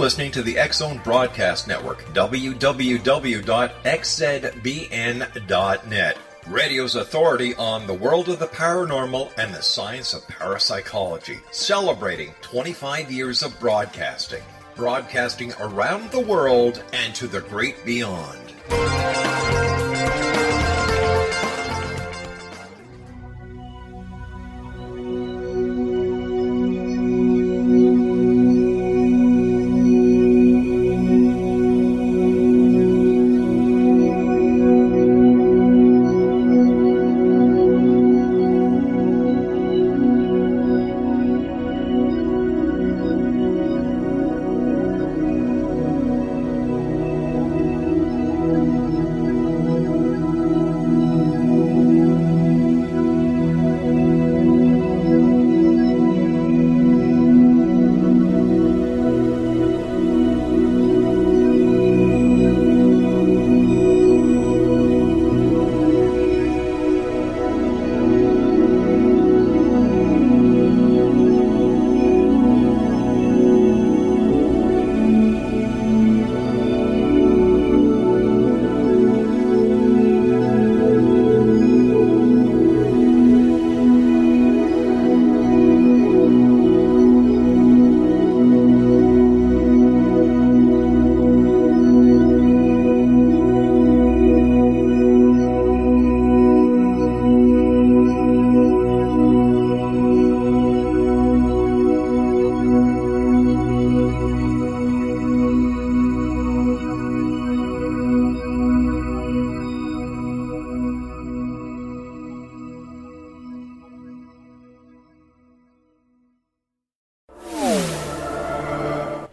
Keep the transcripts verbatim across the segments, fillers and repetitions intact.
listening to the X Zone Broadcast Network, w w w dot x z b n dot net, radio's authority on the world of the paranormal and the science of parapsychology, celebrating twenty-five years of broadcasting, broadcasting around the world and to the great beyond.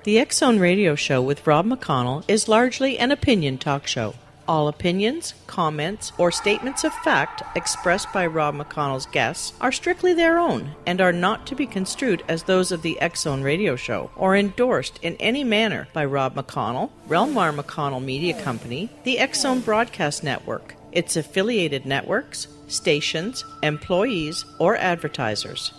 The X Zone Radio Show with Rob McConnell is largely an opinion talk show. All opinions, comments, or statements of fact expressed by Rob McConnell's guests are strictly their own and are not to be construed as those of the X Zone Radio Show or endorsed in any manner by Rob McConnell, Relmar McConnell Media Company, the X Zone Broadcast Network, its affiliated networks, stations, employees, or advertisers.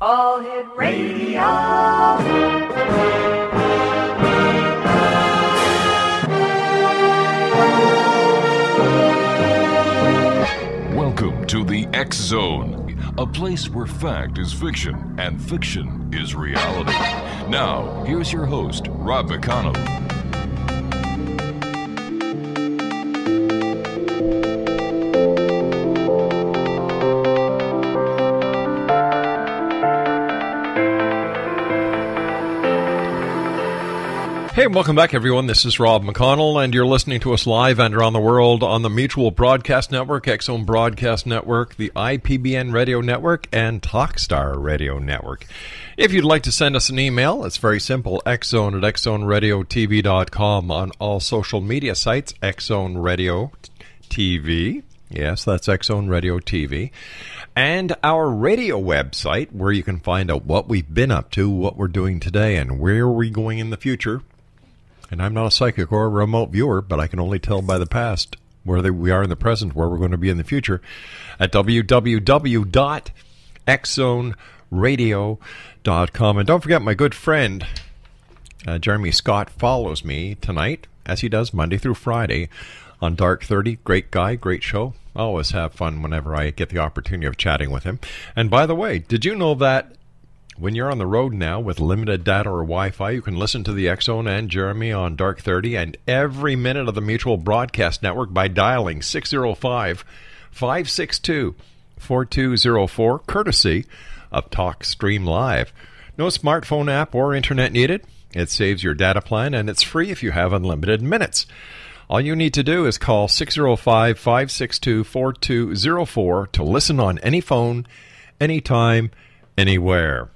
All Hit Radio. Welcome to the X Zone, a place where fact is fiction and fiction is reality. Now, here's your host, Rob McConnell. Hey, welcome back, everyone. This is Rob McConnell, and you're listening to us live and around the world on the Mutual Broadcast Network, X Zone Broadcast Network, the I P B N Radio Network, and Talkstar Radio Network. If you'd like to send us an email, it's very simple, x zone at x zone radio t v dot com, on all social media sites, X Zone Radio T V. Yes, that's X Zone Radio T V. And our radio website, where you can find out what we've been up to, what we're doing today, and where we're going in the future. And I'm not a psychic or a remote viewer, but I can only tell by the past where we are in the present, where we're going to be in the future, at w w w dot x zone radio dot com. And don't forget, my good friend, uh, Jeremy Scott, follows me tonight, as he does Monday through Friday, on Dark thirty. Great guy, great show. I always have fun whenever I get the opportunity of chatting with him. And by the way, did you know that when you're on the road now with limited data or Wi-Fi, you can listen to the X Zone and Jeremy on Dark thirty and every minute of the Mutual Broadcast Network by dialing six oh five, five six two, four two oh four, courtesy of Talk Stream Live. No smartphone app or internet needed. It saves your data plan, and it's free if you have unlimited minutes. All you need to do is call six oh five, five six two, four two oh four to listen on any phone, anytime, anywhere.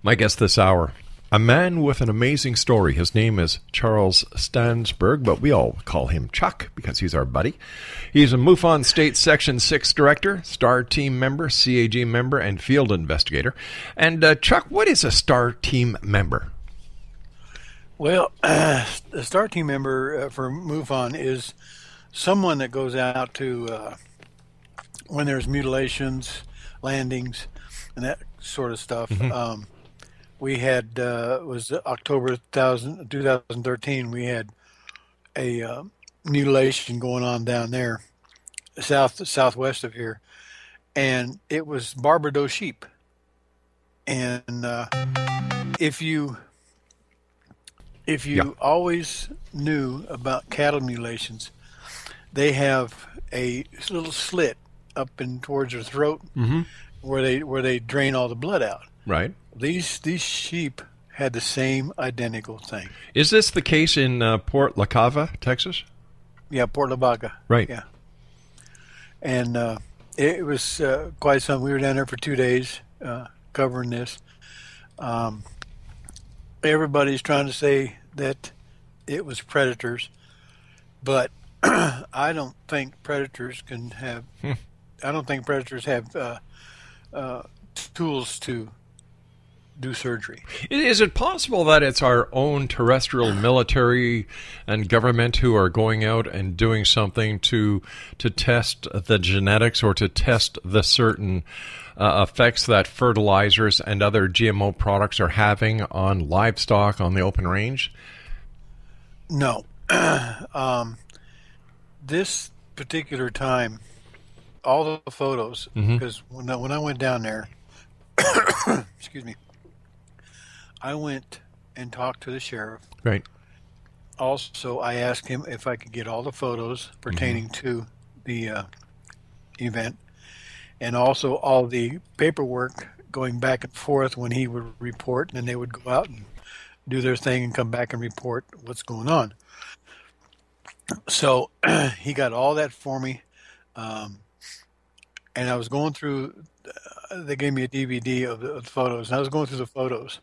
My guest this hour, a man with an amazing story. His name is Charles Stansburge, but we all call him Chuck because he's our buddy. He's a MUFON State Section six Director, STAR Team Member, C A G Member, and Field Investigator. And uh, Chuck, what is a STAR Team Member? Well, uh, a STAR Team Member uh, for MUFON is someone that goes out to uh, when there's mutilations, landings, and that sort of stuff. Mm-hmm. Um, we had uh, was October two thousand thirteen. We had a uh, mutilation going on down there, south southwest of here, and it was Barbados sheep. And uh, if you if you yeah. always knew about cattle mutilations, they have a little slit up and towards their throat, mm-hmm. where they where they drain all the blood out. Right. These these sheep had the same identical thing. Is this the case in uh, Port Lavaca, Texas? Yeah, Port Lavaca. Right. Yeah. And uh, it was uh, quite something. We were down there for two days uh, covering this. Um, everybody's trying to say that it was predators, but I don't think predators can have. Hmm. I don't think predators have uh, uh, tools to do surgery. Is it possible that it's our own terrestrial military and government who are going out and doing something to to test the genetics or to test the certain uh, effects that fertilizers and other G M O products are having on livestock on the open range? No. um, this particular time, all the photos, mm-hmm. because when I, when I went down there, excuse me, I went and talked to the sheriff. Right. Also, I asked him if I could get all the photos pertaining mm-hmm. to the uh, event, and also all the paperwork going back and forth when he would report, and then they would go out and do their thing and come back and report what's going on. So he got all that for me, um, and I was going through. Uh, they gave me a D V D of the, of the photos, and I was going through the photos.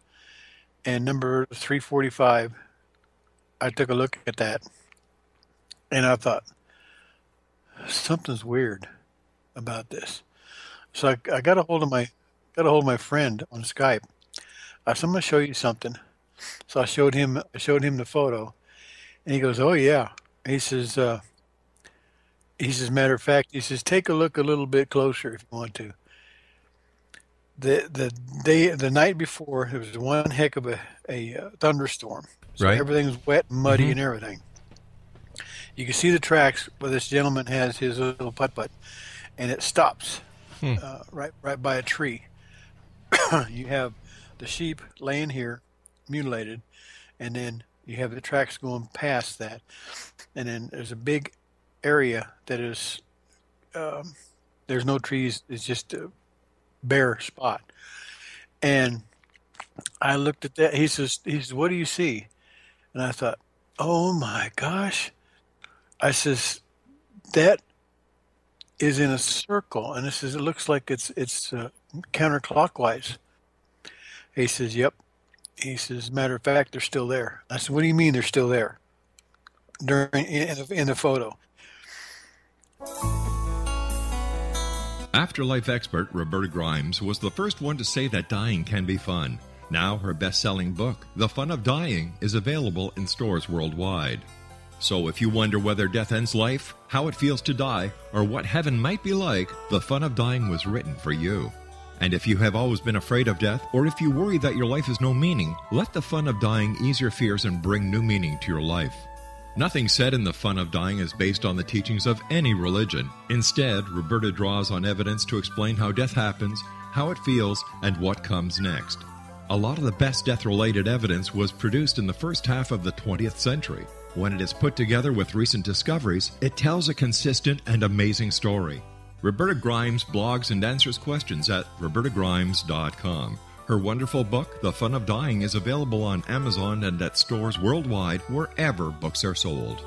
And number three forty-five, I took a look at that, and I thought, something's weird about this. So I, I got a hold of my got a hold of my friend on Skype. I said, I'm gonna show you something. So I showed him I showed him the photo, and he goes, oh yeah. He says, uh, he says, matter of fact, he says, take a look a little bit closer if you want to. The the day the night before, it was one heck of a, a uh, thunderstorm. So right. Everything was wet and muddy mm-hmm. and everything. You can see the tracks where this gentleman has his little putt-putt, and it stops hmm. uh, right right by a tree. You have the sheep laying here, mutilated, and then you have the tracks going past that. And then there's a big area that is, um, there's no trees, it's just a bare spot. And I looked at that. He says, he says, what do you see? And I thought, oh my gosh. I says, that is in a circle. And this is, it looks like it's, it's uh, counterclockwise. He says, yep. He says, matter of fact, they're still there. I said, what do you mean they're still there? During, in, in the photo. Afterlife expert Roberta Grimes was the first one to say that dying can be fun. Now her best-selling book, The Fun of Dying, is available in stores worldwide. So if you wonder whether death ends life, how it feels to die, or what heaven might be like, The Fun of Dying was written for you. And if you have always been afraid of death, or if you worry that your life has no meaning, let The Fun of Dying ease your fears and bring new meaning to your life. Nothing said in The Fun of Dying is based on the teachings of any religion. Instead, Roberta draws on evidence to explain how death happens, how it feels, and what comes next. A lot of the best death-related evidence was produced in the first half of the twentieth century. When it is put together with recent discoveries, it tells a consistent and amazing story. Roberta Grimes blogs and answers questions at roberta grimes dot com. Her wonderful book, The Fun of Dying, is available on Amazon and at stores worldwide wherever books are sold.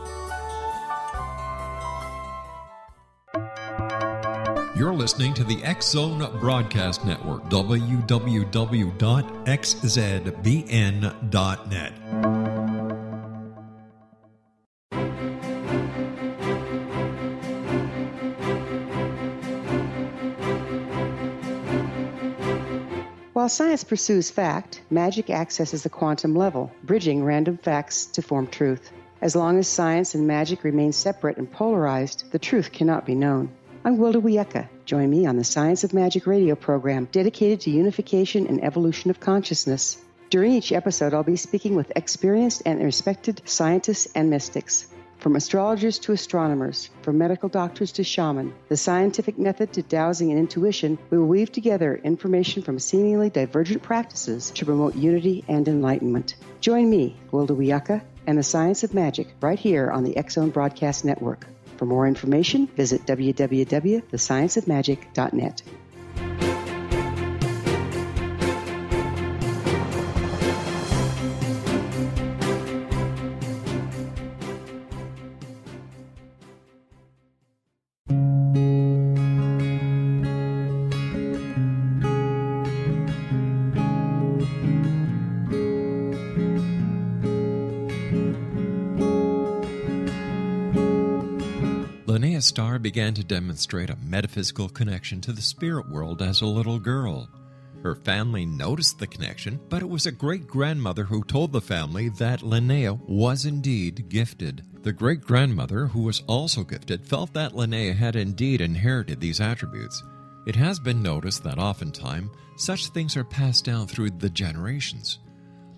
You're listening to the X Zone Broadcast Network, w w w dot x z b n dot net. While science pursues fact, magic accesses the quantum level, bridging random facts to form truth. As long as science and magic remain separate and polarized, the truth cannot be known. I'm Gwilda Wiecka. Join me on the Science of Magic radio program dedicated to unification and evolution of consciousness. During each episode, I'll be speaking with experienced and respected scientists and mystics. From astrologers to astronomers, from medical doctors to shaman, the scientific method to dowsing and intuition, we will weave together information from seemingly divergent practices to promote unity and enlightenment. Join me, Gwilda Wiecka, and the Science of Magic right here on the X Zone Broadcast Network. For more information, visit w w w dot the science of magic dot net. Linnea Star began to demonstrate a metaphysical connection to the spirit world as a little girl. Her family noticed the connection, but it was a great-grandmother who told the family that Linnea was indeed gifted. The great-grandmother, who was also gifted, felt that Linnea had indeed inherited these attributes. It has been noticed that oftentimes such things are passed down through the generations.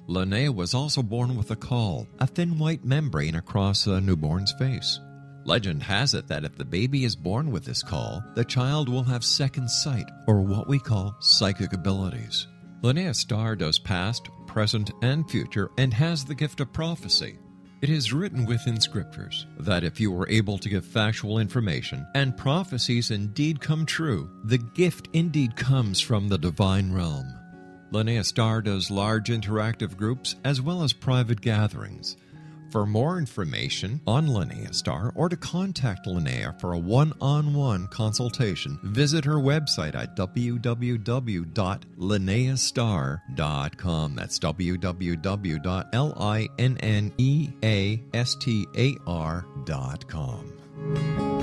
Linnea was also born with a caul, a thin white membrane across a newborn's face. Legend has it that if the baby is born with this caul, the child will have second sight, or what we call psychic abilities. Linnea Star does past, present, and future, and has the gift of prophecy. It is written within scriptures that if you were able to give factual information, and prophecies indeed come true, the gift indeed comes from the divine realm. Linnea Star does large interactive groups as well as private gatherings. For more information on Linnea Star or to contact Linnea for a one-on-one consultation, visit her website at w w w dot linnea star dot com. That's w w w dot linnea star dot com.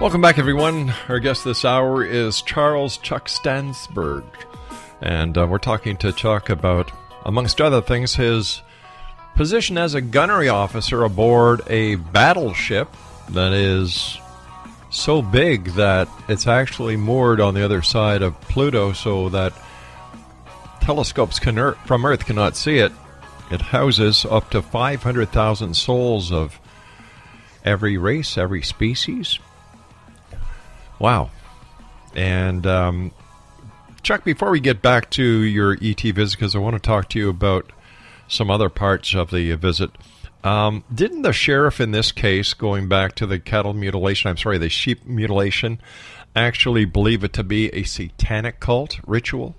Welcome back, everyone. Our guest this hour is Charles Chuck Stansburge, and uh, we're talking to Chuck about, amongst other things, his position as a gunnery officer aboard a battleship that is so big that it's actually moored on the other side of Pluto so that telescopes can er- from Earth cannot see it. It houses up to five hundred thousand souls of every race, every species. Wow. And um, Chuck, before we get back to your E T visit, because I want to talk to you about some other parts of the visit, um, didn't the sheriff in this case, going back to the cattle mutilation, I'm sorry, the sheep mutilation, actually believe it to be a satanic cult ritual?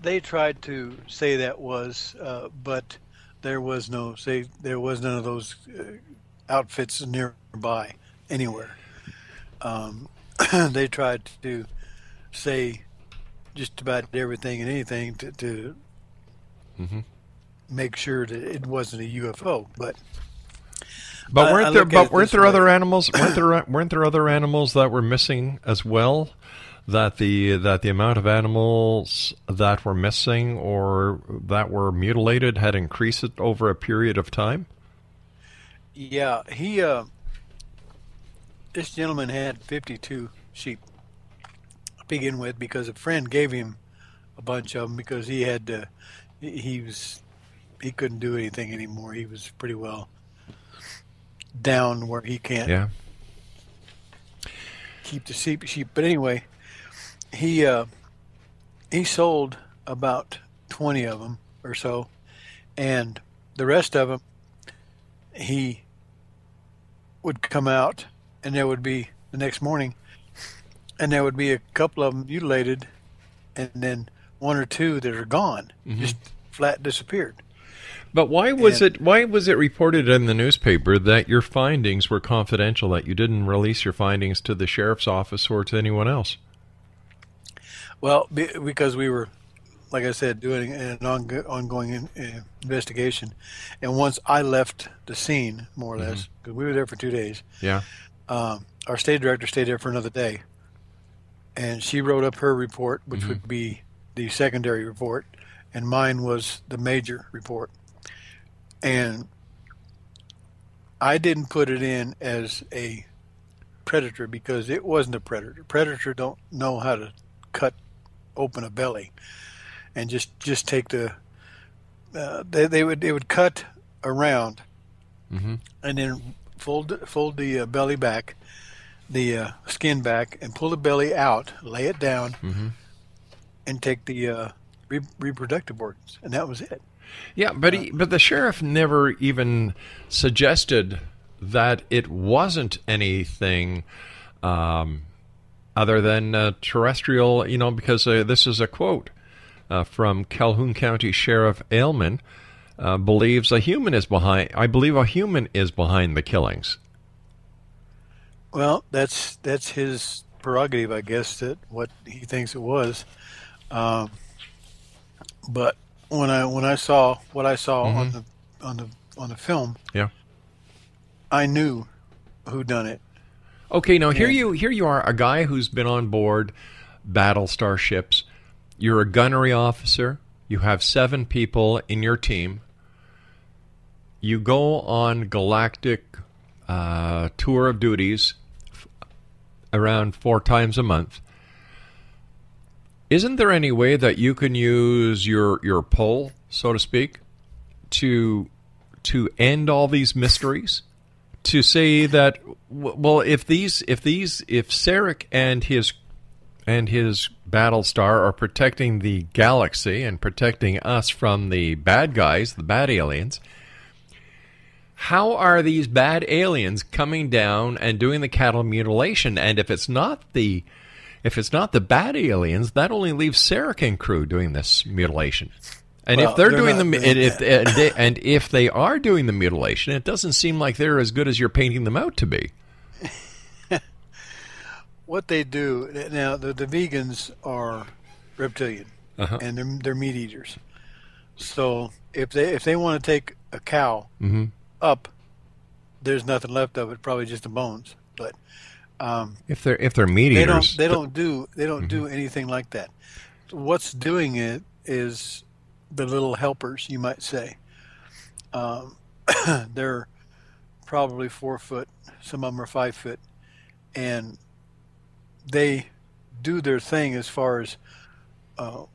They tried to say that was, uh, but there was no, say, there was none of those uh, outfits nearby anywhere. Um, they tried to say just about everything and anything to, to mm-hmm. make sure that it wasn't a U F O. But but weren't I, I there but weren't there way. other animals weren't there weren't there other animals that were missing as well? That the that the amount of animals that were missing or that were mutilated had increased over a period of time? Yeah, he. Uh, This gentleman had fifty-two sheep to begin with because a friend gave him a bunch of them because he had to, he was he couldn't do anything anymore. He was pretty well down where he can't yeah. keep the sheep. sheep. But anyway, he uh, he sold about twenty of them or so, and the rest of them he would come out. And there would be the next morning, and there would be a couple of them mutilated, and then one or two that are gone, mm-hmm. just flat disappeared. But why was and, it? Why was it reported in the newspaper that your findings were confidential? That you didn't release your findings to the sheriff's office or to anyone else? Well, because we were like I said, doing an ongo ongoing in, uh, investigation. And once I left the scene, more or mm-hmm. less, because we were there for two days. Yeah. Um, our state director stayed there for another day. And she wrote up her report, which mm-hmm. would be the secondary report. And mine was the major report. And I didn't put it in as a predator because it wasn't a predator. Predator don't know how to cut open a belly and just just take the uh, they they would they would cut around mm-hmm. and then fold fold the uh, belly back, the uh, skin back, and pull the belly out, lay it down, mm-hmm. and take the uh, re reproductive organs, and that was it. Yeah, but he, but the sheriff never even suggested that it wasn't anything um, other than uh, terrestrial, you know, because uh, this is a quote uh, from Calhoun County Sheriff Ailman, uh, believes a human is behind, I believe a human is behind the killings. Well, that's, that's his prerogative, I guess, that what he thinks it was. Um, but when I, when I saw what I saw mm-hmm. on the, on the, on the film, yeah. I knew who done it. Okay, now here you here you are, a guy who's been on board battlestar ships. You're a gunnery officer. You have seven people in your team. You go on galactic uh, tour of duties f around four times a month. Isn't there any way that you can use your your pull, so to speak, to to end all these mysteries? To say that, well, if these, if these, if Sarek and his, and his Battlestar are protecting the galaxy and protecting us from the bad guys, the bad aliens, how are these bad aliens coming down and doing the cattle mutilation? And if it's not the, if it's not the bad aliens, that only leaves Sarek and crew doing this mutilation. And well, if they're, they're doing the and if and, they, and if they are doing the mutilation, it doesn't seem like they're as good as you're painting them out to be. What they do now, the, the vegans are reptilian, uh-huh. and they're they're meat eaters. So if they if they want to take a cow mm-hmm. up, there's nothing left of it, probably just the bones. But um, if they're if they're meat eaters, they don't they don't do they don't mm-hmm. do anything like that. What's doing it is the little helpers, you might say. Um, they're probably four foot. Some of them are five foot. And they do their thing as far as... Uh,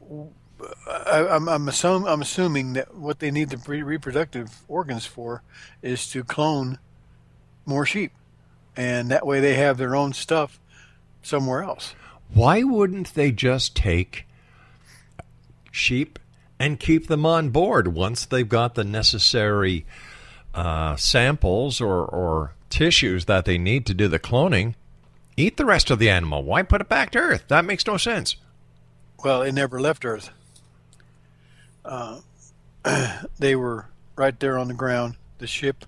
I, I'm, I'm, assum I'm assuming that what they need the pre reproductive organs for is to clone more sheep. And that way they have their own stuff somewhere else. Why wouldn't they just take sheep and keep them on board once they've got the necessary uh, samples or, or tissues that they need to do the cloning? Eat the rest of the animal. Why put it back to Earth? That makes no sense. Well, it never left Earth. Uh, they were right there on the ground. The ship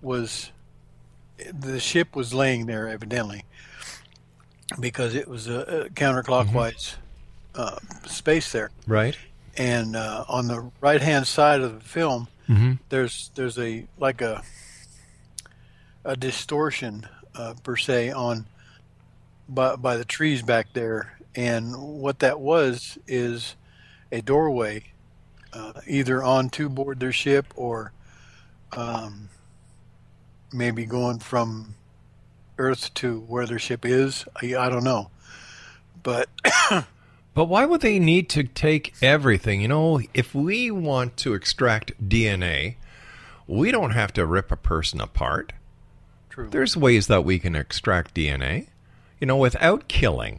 was the ship was laying there, evidently, because it was a, a counterclockwise mm-hmm. uh, space there. Right. And uh, on the right-hand side of the film, mm-hmm. there's there's a like a a distortion uh, per se on by by the trees back there, and what that was is a doorway, uh, either onto board their ship or um, maybe going from Earth to where their ship is. I, I don't know, but. But why would they need to take everything? You know, if we want to extract D N A, we don't have to rip a person apart. True. There's ways that we can extract D N A, you know, without killing.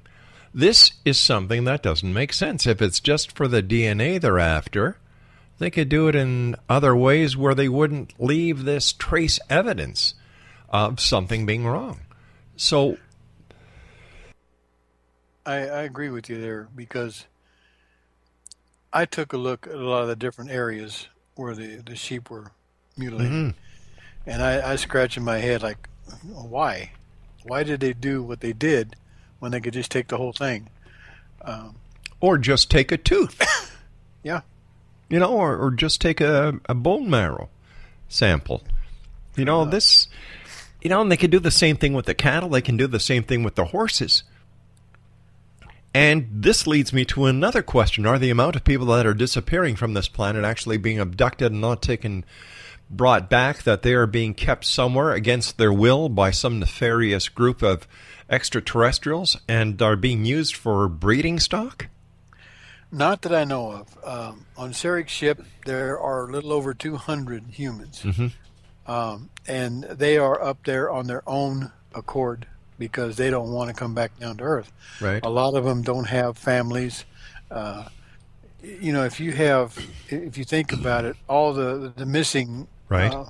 This is something that doesn't make sense. If it's just for the D N A they're after, they could do it in other ways where they wouldn't leave this trace evidence of something being wrong. So... I, I agree with you there, because I took a look at a lot of the different areas where the, the sheep were mutilated. Mm-hmm. And I, I scratched in my head like, why? Why did they do what they did when they could just take the whole thing? Um, or just take a tooth. Yeah. You know, or, or just take a, a bone marrow sample. You know, uh, this, you know, and they can do the same thing with the cattle. They can do the same thing with the horses. And this leads me to another question. Are the amount of people that are disappearing from this planet actually being abducted and not taken, brought back, that they are being kept somewhere against their will by some nefarious group of extraterrestrials and are being used for breeding stock? Not that I know of. Um, on Sarek's ship, there are a little over two hundred humans. Mm-hmm. um, and they are up there on their own accord, because they don't want to come back down to Earth. Right. A lot of them don't have families. Uh, you know, if you have, if you think about it, all the the missing right. uh,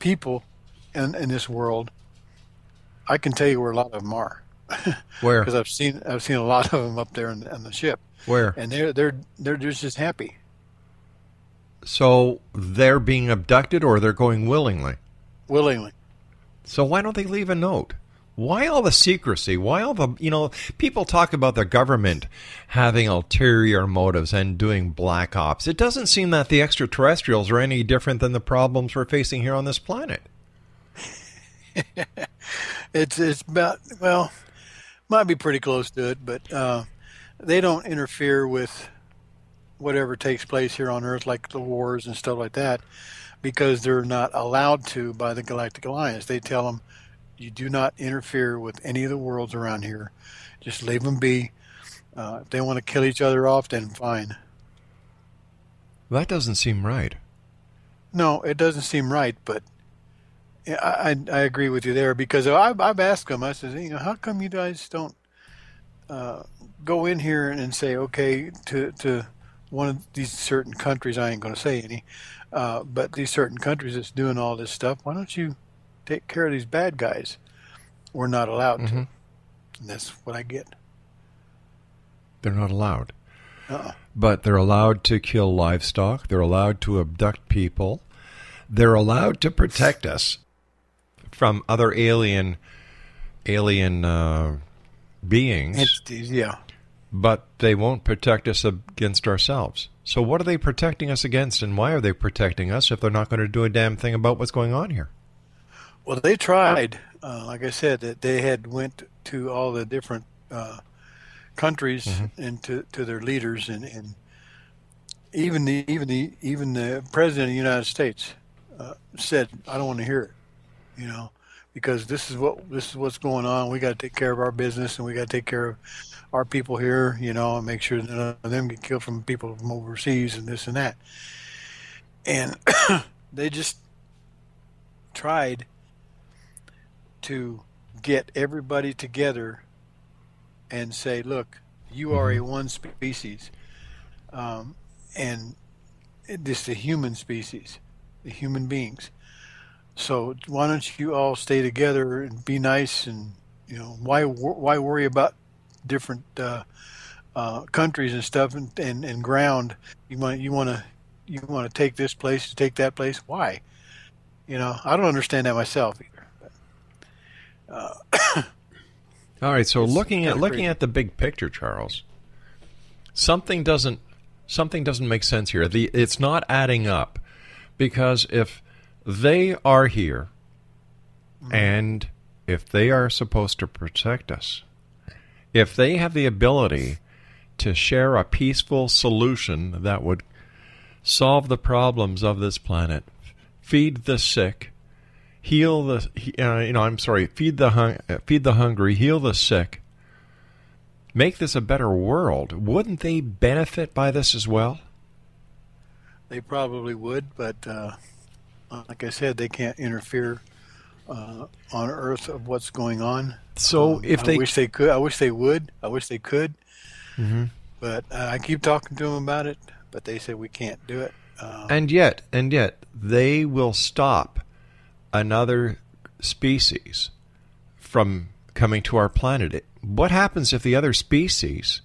people in in this world, I can tell you where a lot of them are. Where? Because I've seen I've seen a lot of them up there in, in the ship. Where? And they're they're they're just as happy. So they're being abducted, or they're going willingly. Willingly. So why don't they leave a note? Why all the secrecy? Why all the, you know, people talk about the government having ulterior motives and doing black ops. It doesn't seem that the extraterrestrials are any different than the problems we're facing here on this planet. it's it's about, well, might be pretty close to it, but uh, they don't interfere with whatever takes place here on Earth, like the wars and stuff like that, because they're not allowed to by the Galactic Alliance. They tell them, you do not interfere with any of the worlds around here. Just leave them be. Uh, if they want to kill each other off, then fine. That doesn't seem right. No, it doesn't seem right, but I, I, I agree with you there, because I've, I've asked them, I said, you know, how come you guys don't uh, go in here and say, okay, to, to one of these certain countries, I ain't going to say any, uh, but these certain countries that's doing all this stuff, why don't you take care of these bad guys? We're not allowed mm-hmm. to. And that's what I get. They're not allowed. Uh-uh. But they're allowed to kill livestock. They're allowed to abduct people. They're allowed to protect us from other alien alien uh, beings. Entities, yeah. But they won't protect us against ourselves. So what are they protecting us against, and why are they protecting us if they're not going to do a damn thing about what's going on here? Well, they tried, uh, like I said, that they had went to all the different uh, countries mm-hmm. and to, to their leaders, and, and even the even the even the president of the United States uh, said, "I don't want to hear it," you know, because this is what this is what's going on. We got to take care of our business, and we got to take care of our people here, you know, and make sure that none of them get killed from people from overseas and this and that. And they just tried to get everybody together and say, look, you are a one species, um, and this is the human species, the human beings. So why don't you all stay together and be nice? And, you know, why why worry about different uh, uh, countries and stuff and, and, and ground? You want you want to you want to take this place to take that place? Why? You know, I don't understand that myself either. Uh, All right, so looking at looking at the big picture, Charles, something doesn't something doesn't make sense here. The it's not adding up, because if they are here, mm-hmm. and if they are supposed to protect us, if they have the ability to share a peaceful solution that would solve the problems of this planet, feed the sick, heal the, uh, you know, I'm sorry, feed the hung, feed the hungry, heal the sick, make this a better world. Wouldn't they benefit by this as well? They probably would, but uh, like I said, they can't interfere uh, on Earth of what's going on. So um, if they, I wish they could, I wish they would, I wish they could. Mm-hmm. But uh, I keep talking to them about it, but they say we can't do it. Um, and yet, and yet, they will stop another species from coming to our planet. What happens if the other species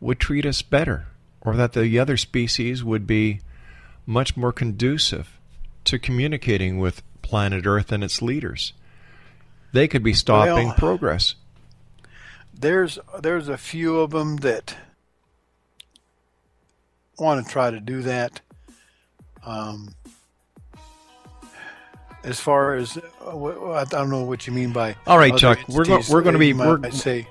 would treat us better, or that the other species would be much more conducive to communicating with planet Earth and its leaders? They could be stopping well, progress. There's there's a few of them that want to try to do that. Um, as far as I don't know what you mean by. All right, Chuck, we're go we're going to be we're,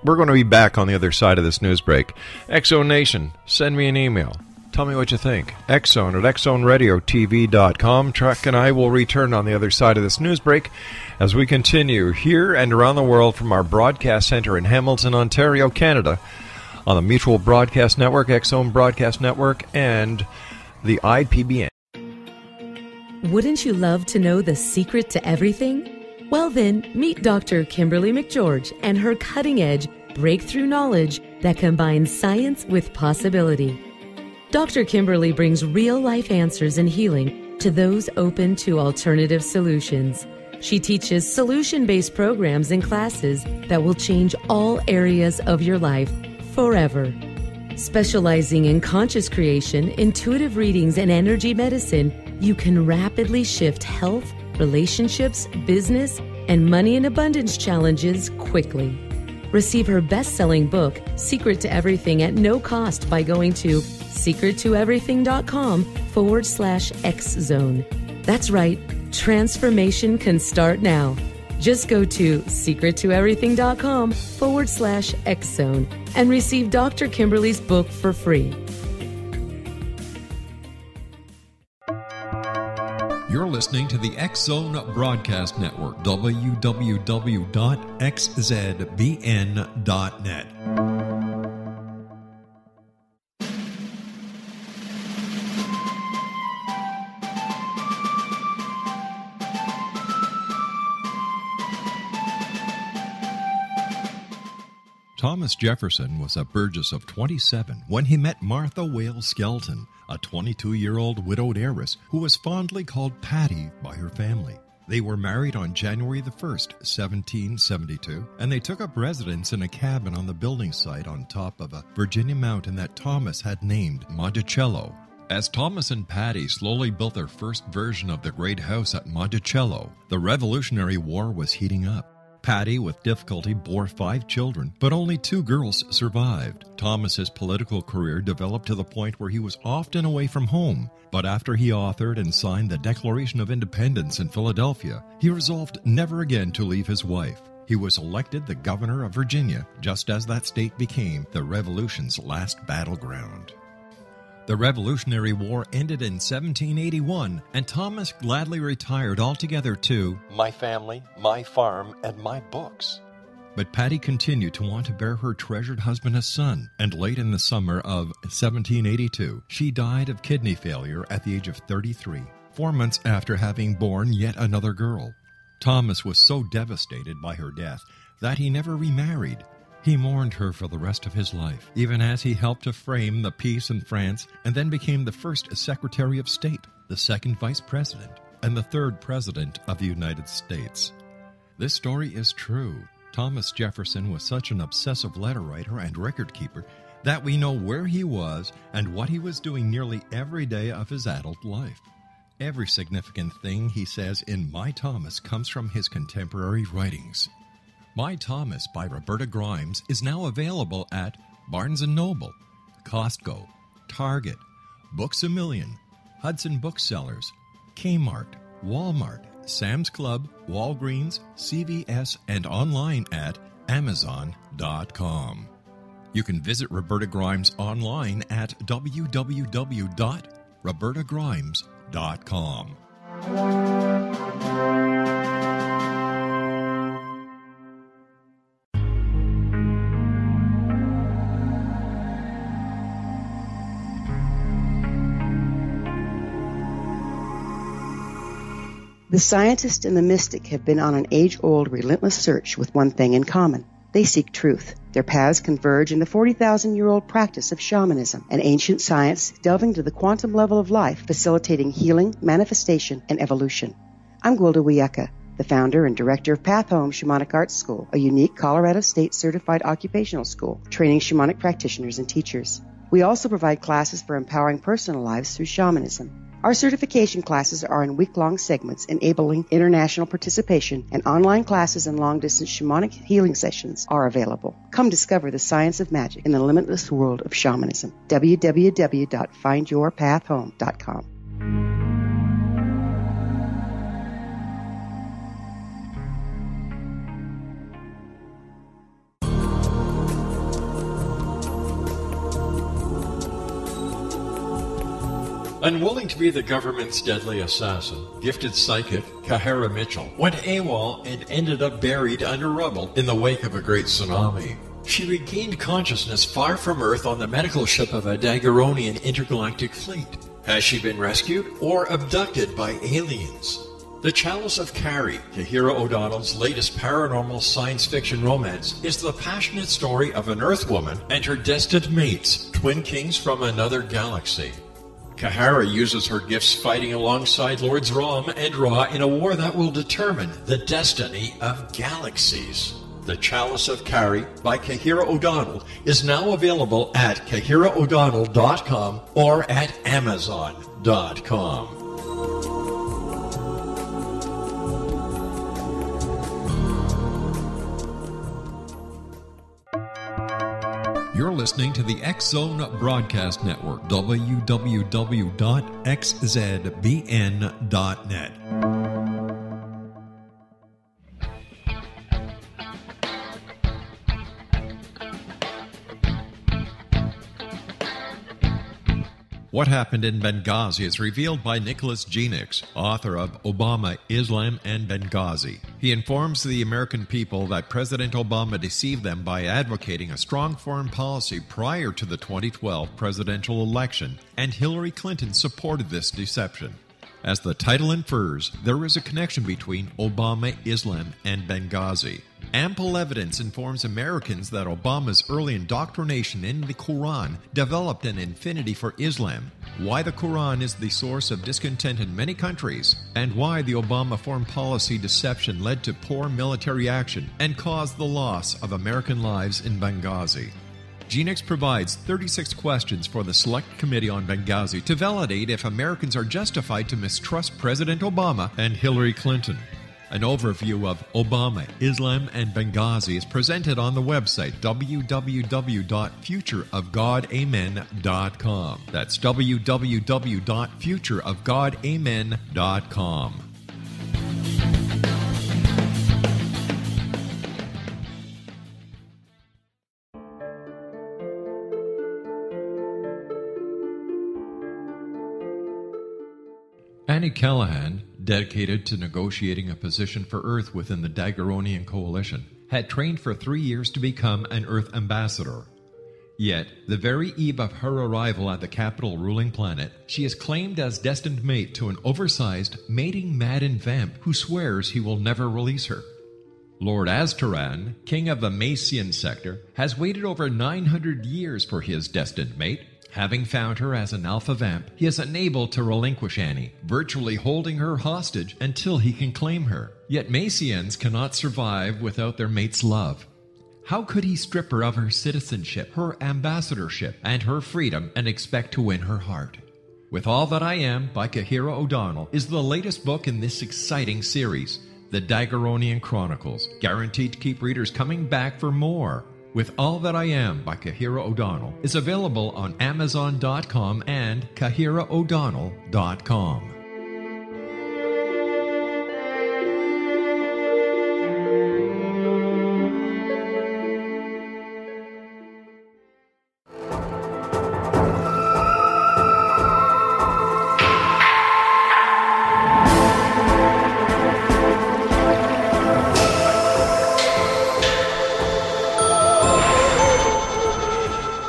we're going to be back on the other side of this news break. X Zone Nation, send me an email. Tell me what you think. X Zone at X Zone Radio T V dot com. Chuck and I will return on the other side of this news break as we continue here and around the world from our broadcast center in Hamilton, Ontario, Canada, on the Mutual Broadcast Network, X Zone Broadcast Network, and the I P B N. Wouldn't you love to know the secret to everything? Well then, meet Doctor Kimberly McGeorge and her cutting-edge breakthrough knowledge that combines science with possibility. Doctor Kimberly brings real-life answers and healing to those open to alternative solutions. She teaches solution-based programs and classes that will change all areas of your life forever. Specializing in conscious creation, intuitive readings, and energy medicine, you can rapidly shift health, relationships, business, and money and abundance challenges quickly. Receive her best-selling book, Secret to Everything, at no cost by going to secret to everything dot com forward slash X Zone. That's right, transformation can start now. Just go to secret to everything dot com forward slash X Zone and receive Doctor Kimberly's book for free. You're listening to the X Zone Broadcast Network, w w w dot x z b n dot net. Thomas Jefferson was a burgess of twenty-seven when he met Martha Wales Skelton, a twenty-two-year-old widowed heiress who was fondly called Patty by her family. They were married on January the first, seventeen seventy-two, and they took up residence in a cabin on the building site on top of a Virginia mountain that Thomas had named Monticello. As Thomas and Patty slowly built their first version of the great house at Monticello, the Revolutionary War was heating up. Patty, with difficulty, bore five children, but only two girls survived. Thomas's political career developed to the point where he was often away from home, but after he authored and signed the Declaration of Independence in Philadelphia, he resolved never again to leave his wife. He was elected the governor of Virginia, just as that state became the Revolution's last battleground. The Revolutionary War ended in seventeen eighty-one, and Thomas gladly retired altogether to my family, my farm, and my books. But Patty continued to want to bear her treasured husband a son, and late in the summer of seventeen eighty-two, she died of kidney failure at the age of thirty-three, four months after having born yet another girl. Thomas was so devastated by her death that he never remarried. He mourned her for the rest of his life, even as he helped to frame the peace in France and then became the first Secretary of State, the second Vice President, and the third President of the United States. This story is true. Thomas Jefferson was such an obsessive letter writer and record keeper that we know where he was and what he was doing nearly every day of his adult life. Every significant thing, he says, in My Thomas comes from his contemporary writings. My Thomas by Roberta Grimes is now available at Barnes and Noble, Costco, Target, Books A Million, Hudson Booksellers, Kmart, Walmart, Sam's Club, Walgreens, C V S, and online at Amazon dot com. You can visit Roberta Grimes online at w w w dot roberta grimes dot com. The scientist and the mystic have been on an age-old, relentless search with one thing in common. They seek truth. Their paths converge in the forty thousand year old practice of shamanism, an ancient science delving to the quantum level of life, facilitating healing, manifestation, and evolution. I'm Gwilda Wiecka, the founder and director of Path Home Shamanic Arts School, a unique Colorado State-certified occupational school, training shamanic practitioners and teachers. We also provide classes for empowering personal lives through shamanism. Our certification classes are in week-long segments, enabling international participation, and online classes and long-distance shamanic healing sessions are available. Come discover the science of magic in the limitless world of shamanism. w w w dot find your path home dot com Unwilling to be the government's deadly assassin, gifted psychic Kahira Mitchell went AWOL and ended up buried under rubble in the wake of a great tsunami. She regained consciousness far from Earth on the medical ship of a Daggeronian intergalactic fleet. Has she been rescued or abducted by aliens? The Chalice of Kari, Kahira O'Donnell's latest paranormal science fiction romance, is the passionate story of an Earth woman and her destined mates, twin kings from another galaxy. Kahira uses her gifts fighting alongside Lords Rom and Ra in a war that will determine the destiny of galaxies. The Chalice of Kari by Kahira O'Donnell is now available at kahira o'donnell dot com or at amazon dot com. You're listening to the X Zone Broadcast Network, w w w dot x z b n dot net. What happened in Benghazi is revealed by Nicholas Genix, author of Obama, Islam, and Benghazi. He informs the American people that President Obama deceived them by advocating a strong foreign policy prior to the twenty twelve presidential election, and Hillary Clinton supported this deception. As the title infers, there is a connection between Obama, Islam, and Benghazi. Ample evidence informs Americans that Obama's early indoctrination in the Quran developed an affinity for Islam, why the Quran is the source of discontent in many countries, and why the Obama foreign policy deception led to poor military action and caused the loss of American lives in Benghazi. Genix provides thirty-six questions for the Select Committee on Benghazi to validate if Americans are justified to mistrust President Obama and Hillary Clinton. An overview of Obama, Islam, and Benghazi is presented on the website w w w dot future of god amen dot com. That's w w w dot future of god amen dot com. Annie Callahan, dedicated to negotiating a position for Earth within the Daggeronian coalition, had trained for three years to become an Earth ambassador. Yet, the very eve of her arrival at the capital ruling planet, she is claimed as destined mate to an oversized, mating maddened vamp who swears he will never release her. Lord Aztaran, king of the Macean sector, has waited over nine hundred years for his destined mate. Having found her as an alpha vamp, he is unable to relinquish Annie, virtually holding her hostage until he can claim her. Yet Maceans cannot survive without their mate's love. How could he strip her of her citizenship, her ambassadorship, and her freedom, and expect to win her heart? With All That I Am by Kahira O'Donnell is the latest book in this exciting series, The Daggeronian Chronicles, guaranteed to keep readers coming back for more. With All That I Am by Kahira O'Donnell is available on amazon dot com and kahira o'donnell dot com.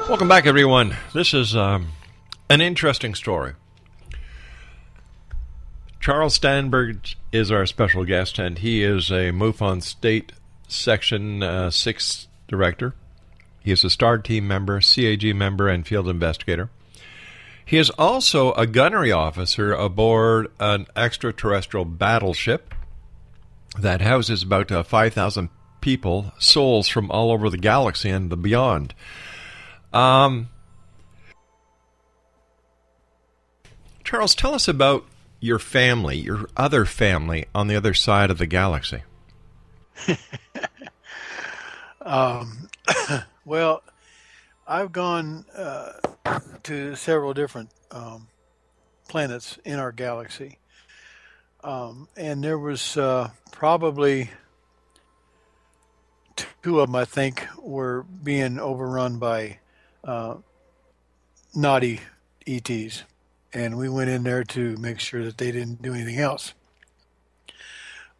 Welcome back, everyone. This is um, an interesting story. Charles Stansburge is our special guest, and he is a MUFON State Section uh, six director. He is a STAR team member, C A G member, and field investigator. He is also a gunnery officer aboard an extraterrestrial battleship that houses about uh, five thousand people, souls from all over the galaxy and the beyond. Um, Charles, tell us about your family, your other family on the other side of the galaxy. um, well, I've gone uh, to several different um, planets in our galaxy. Um, and there was uh, probably two of them, I think, were being overrun by uh, naughty E Ts. And we went in there to make sure that they didn't do anything else.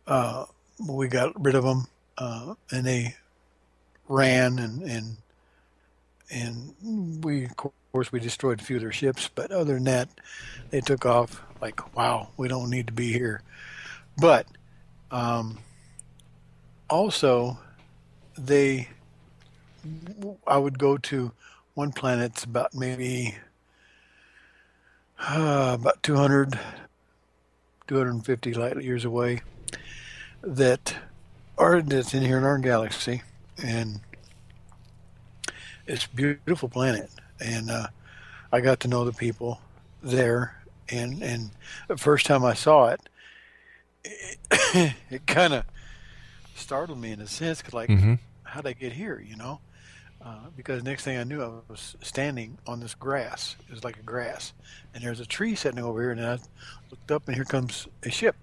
Uh, we got rid of them, uh, and they ran, and and and we, of course, we destroyed a few of their ships. But other than that, they took off like, wow, we don't need to be here. But um, also, they, I would go to one planet that's about maybe... Uh, about two hundred, two hundred fifty light years away, that are that's in here in our galaxy, and it's a beautiful planet. And uh, I got to know the people there, and and the first time I saw it, it, it kind of startled me in a sense, 'cause like, mm-hmm. how'd I get here, you know? Uh, because next thing I knew, I was standing on this grass. It was like a grass. And there's a tree sitting over here. And I looked up, and here comes a ship.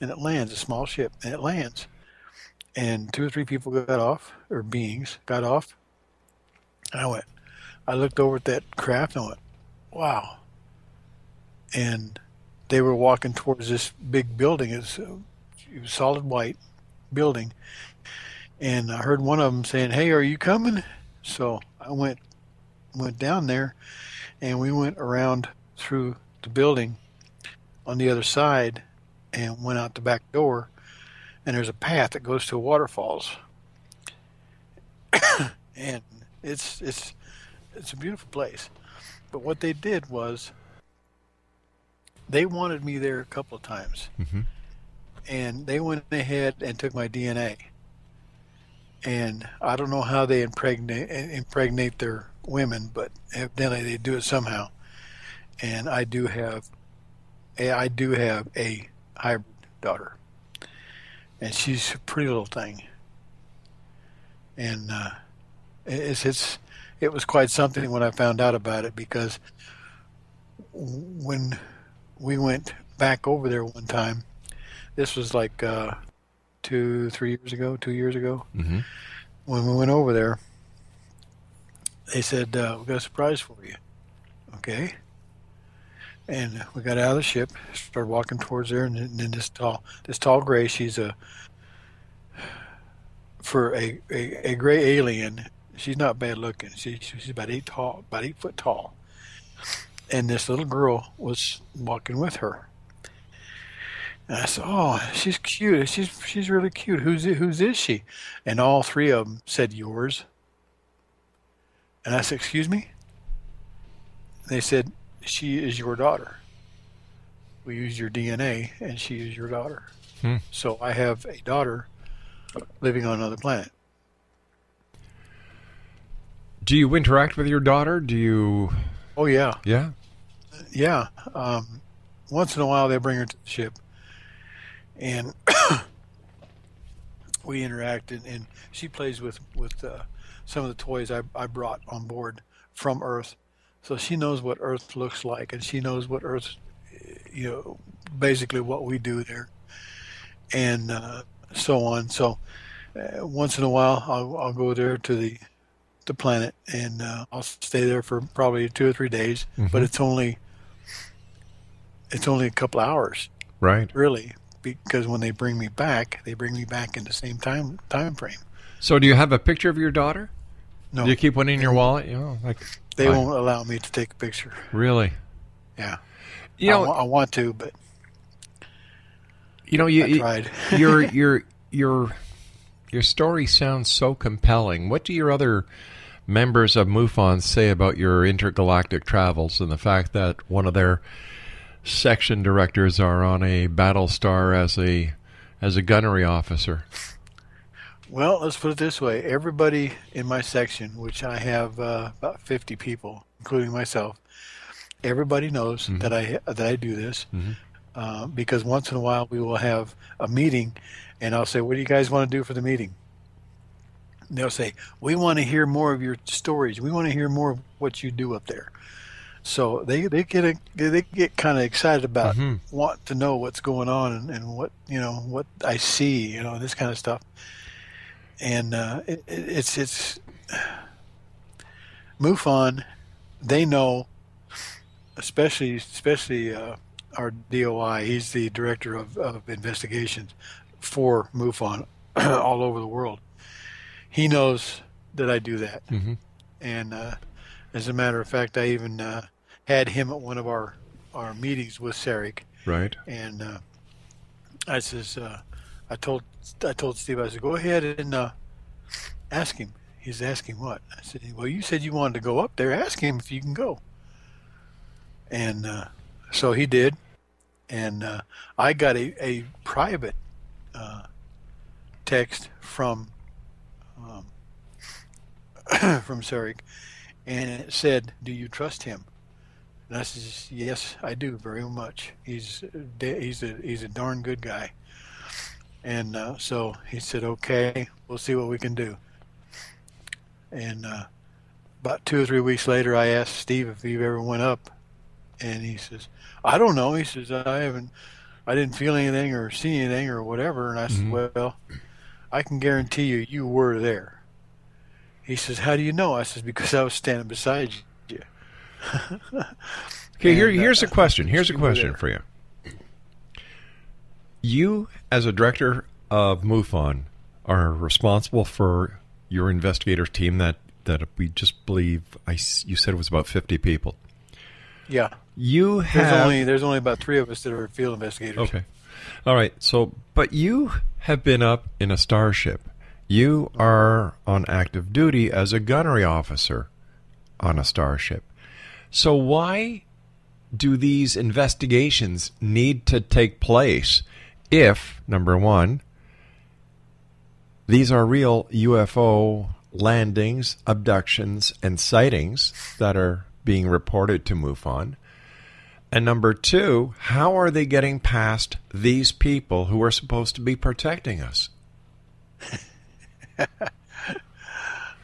And it lands, a small ship. And it lands. And two or three people got off, or beings got off. And I went, I looked over at that craft and I went, wow. And they were walking towards this big building. It was, it was solid white building. And I heard one of them saying, "Hey, are you coming?" So I went went down there, and we went around through the building on the other side and went out the back door. And there's a path that goes to waterfalls, and it's it's it's a beautiful place. But what they did was they wanted me there a couple of times, mm-hmm. and they went ahead and took my D N A. And I don't know how they impregnate impregnate their women, but evidently they do it somehow. And I do have, a, I do have a hybrid daughter, and she's a pretty little thing. And uh, it's it's it was quite something when I found out about it, because when we went back over there one time, this was like. Uh, Two, three years ago, two years ago, mm-hmm. when we went over there, they said, uh, "We got a surprise for you." Okay. And we got out of the ship, started walking towards there, and then this tall, this tall gray. She's a for a a, a gray alien. She's not bad looking. She, she's about eight tall, about eight foot tall. And this little girl was walking with her. And I said, "Oh, she's cute. She's she's really cute. Who's who's is she?" And all three of them said, "Yours." And I said, "Excuse me?" They said, "She is your daughter. We used your D N A, and she is your daughter." Hmm. So I have a daughter living on another planet. Do you interact with your daughter? Do you? Oh yeah. Yeah. Yeah. Um, once in a while, they bring her to the ship. And we interact, and, and she plays with with uh, some of the toys I, I brought on board from Earth, so she knows what Earth looks like, and she knows what Earth, you know, basically what we do there, and uh, so on. So uh, once in a while, I'll, I'll go there to the the planet, and uh, I'll stay there for probably two or three days, mm-hmm. but it's only it's only a couple hours, right? Really. Because when they bring me back, they bring me back in the same time time frame. So do you have a picture of your daughter? No. Do you keep one in your wallet? You know, like, they won't allow me to take a picture. Really? Yeah. You know, I, w I want to, but you know, you, I tried. your your your your story sounds so compelling. What do your other members of MUFON say about your intergalactic travels and the fact that one of their section directors are on a battle star as a as a gunnery officer? Well, let's put it this way. Everybody in my section, which I have uh, about fifty people, including myself, Everybody knows mm-hmm. that I that I do this mm-hmm. uh, because once in a while we will have a meeting, and I'll say, "What do you guys want to do for the meeting?" And they'll say, "We want to hear more of your stories. We want to hear more of what you do up there." So they they get a, they get kind of excited about mm-hmm. want to know what's going on and, and what you know what I see, you know, this kind of stuff. And uh, it, it's it's MUFON. They know, especially especially uh, our D O I. He's the director of, of investigations for MUFON all over the world. He knows that I do that, mm-hmm. and uh, as a matter of fact, I even uh, had him at one of our our meetings with Sarek. Right. And uh, I says, uh, I told I told Steve, I said, go ahead and uh, ask him. He's asking what? I said, well, you said you wanted to go up there. Ask him if you can go. And uh, so he did, and uh, I got a, a private uh, text from um, from Sarek, and it said, "Do you trust him?" And I said, "Yes, I do very much. He's he's a he's a darn good guy." And uh, so he said, "Okay, we'll see what we can do." And uh, about two or three weeks later, I asked Steve if he ever went up. And he says, I don't know. He says, I haven't, I didn't feel anything or see anything or whatever. And I mm-hmm. said, well, I can guarantee you, you were there. He says, how do you know? I says, because I was standing beside you. Okay, here, here's uh, a question. Here's a question for you. You, as a director of MUFON, are responsible for your investigator team that, that we just believe, I, you said it was about fifty people. Yeah. You have there's only there's only about three of us that are field investigators. Okay. All right. So, but you have been up in a starship. You are on active duty as a gunnery officer on a starship. So why do these investigations need to take place if, number one, these are real U F O landings, abductions, and sightings that are being reported to MUFON? And number two, how are they getting past these people who are supposed to be protecting us? uh,